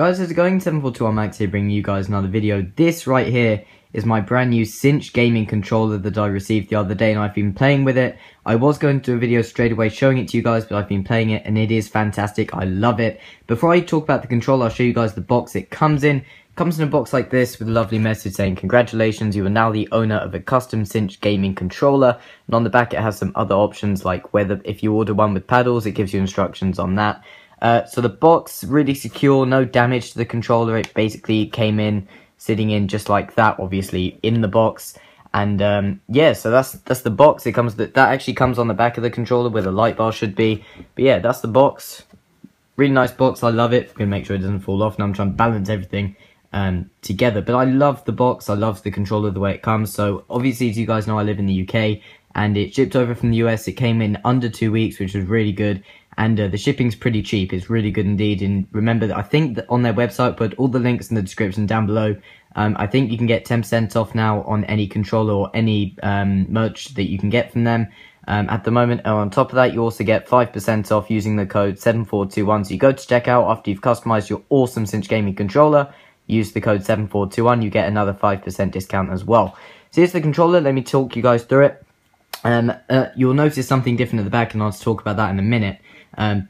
Guys, how's it going? 742R Max here, bringing you guys another video. This right here is my brand new Cinch Gaming Controller that I received the other day, and I've been playing with it. I was going to do a video straight away showing it to you guys, but I've been playing it, and it is fantastic. I love it. Before I talk about the controller, I'll show you guys the box it comes in. It comes in a box like this with a lovely message saying, "Congratulations, you are now the owner of a custom Cinch Gaming Controller." And on the back, it has some other options, like whether if you order one with paddles, it gives you instructions on that. So the box, really secure, no damage to the controller. It basically came in, sitting in just like that, obviously, in the box. And yeah, so that's the box. It comes, that actually comes on the back of the controller where the light bar should be. But yeah, that's the box. Really nice box, I love it. I'm gonna make sure it doesn't fall off, and I'm trying to balance everything together. But I love the box, I love the controller, the way it comes. So obviously, as you guys know, I live in the UK, and it shipped over from the US. It came in under 2 weeks, which was really good. And the shipping's pretty cheap. It's really good indeed. And remember that I think that on their website, put all the links in the description down below. I think you can get 10% off now on any controller or any merch that you can get from them at the moment. And on top of that, you also get 5% off using the code 7421. So you go to checkout after you've customized your awesome Cinch Gaming controller. Use the code 7421. You get another 5% discount as well. So here's the controller. Let me talk you guys through it. You'll notice something different at the back, and I'll talk about that in a minute.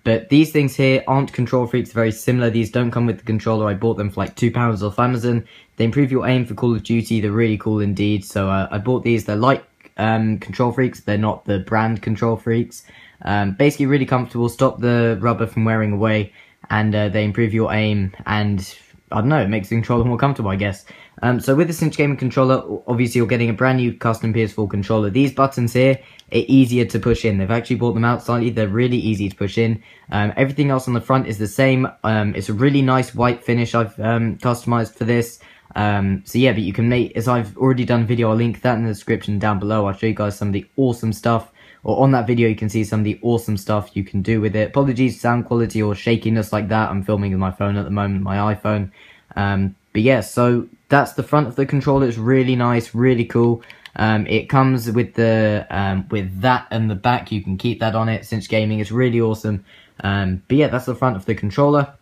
But these things here aren't Control Freaks, very similar. These don't come with the controller. I bought them for like £2 off Amazon. They improve your aim for Call of Duty. They're really cool indeed. So I bought these. They're like Control Freaks. They're not the brand Control Freaks. Basically really comfortable, stop the rubber from wearing away, and they improve your aim, and I don't know, it makes the controller more comfortable, I guess. So with the Cinch Gaming controller, obviously you're getting a brand new custom PS4 controller. These buttons here are easier to push in. They've actually brought them out slightly. They're really easy to push in. Everything else on the front is the same. It's a really nice white finish I've customized for this. So yeah, but you can make, as I've already done a video, I'll link that in the description down below. I'll show you guys some of the awesome stuff. Or on that video, you can see some of the awesome stuff you can do with it. Apologies for sound quality or shakiness like that. I'm filming with my phone at the moment, my iPhone. But yeah, so that's the front of the controller. It's really nice, really cool. It comes with the with that and the back. You can keep that on it. Cinch Gaming is really awesome. But yeah, that's the front of the controller.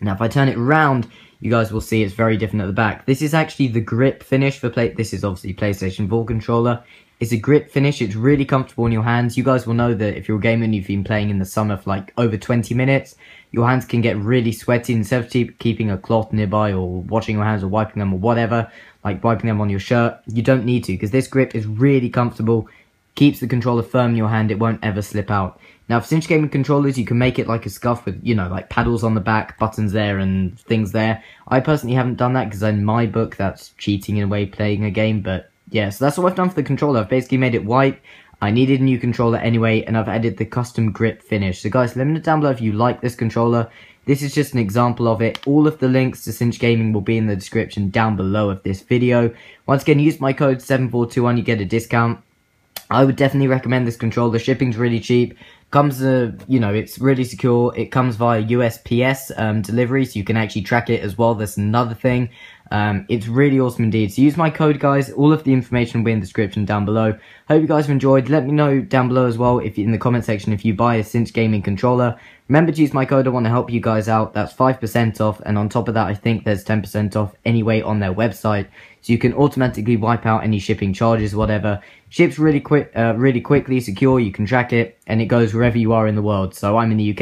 Now, if I turn it round, you guys will see it's very different at the back. This is actually the grip finish for This is obviously PlayStation 4 controller. It's a grip finish. It's really comfortable in your hands. You guys will know that if you're a gamer and you've been playing in the summer for like over 20 minutes, your hands can get really sweaty. Instead of keeping a cloth nearby or washing your hands or wiping them or whatever, like wiping them on your shirt, you don't need to, because this grip is really comfortable. Keeps the controller firm in your hand. It won't ever slip out. Now, for Cinch Gaming controllers, you can make it like a scuff with, you know, like paddles on the back, buttons there and things there. I personally haven't done that because in my book, that's cheating in a way, playing a game, but yeah, so that's all I've done for the controller. I've basically made it white. I needed a new controller anyway, and I've added the custom grip finish. So guys, let me know down below if you like this controller. This is just an example of it. All of the links to Cinch Gaming will be in the description down below of this video. Once again, use my code 7421, you get a discount. I would definitely recommend this controller. Shipping's really cheap. Comes, you know, it's really secure. It comes via USPS delivery, so you can actually track it as well. That's another thing. It's really awesome indeed. So use my code, guys. All of the information will be in the description down below. Hope you guys have enjoyed. Let me know down below as well, if in the comment section, if you buy a Cinch Gaming controller. Remember to use my code. I want to help you guys out. That's 5% off, and on top of that, I think there's 10% off anyway on their website, so you can automatically wipe out any shipping charges, whatever. Ships really quick, really quickly, secure. You can track it, and it goes wherever you are in the world. So I'm in the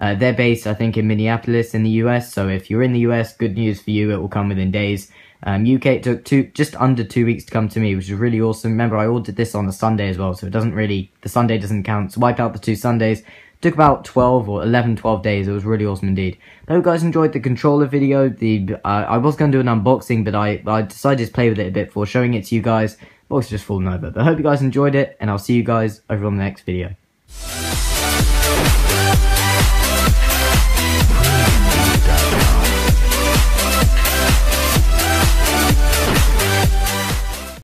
UK. They're based, I think, in Minneapolis in the US, so if you're in the US, good news for you, it will come within days. UK, it took just under 2 weeks to come to me, which is really awesome. Remember, I ordered this on a Sunday as well, so it doesn't really, the Sunday doesn't count, so wipe out the 2 Sundays. Took about 12 days. It was really awesome indeed. I hope you guys enjoyed the controller video. I was going to do an unboxing, but I decided to play with it a bit before showing it to you guys. Box just fallen over, but I hope you guys enjoyed it, and I'll see you guys over on the next video.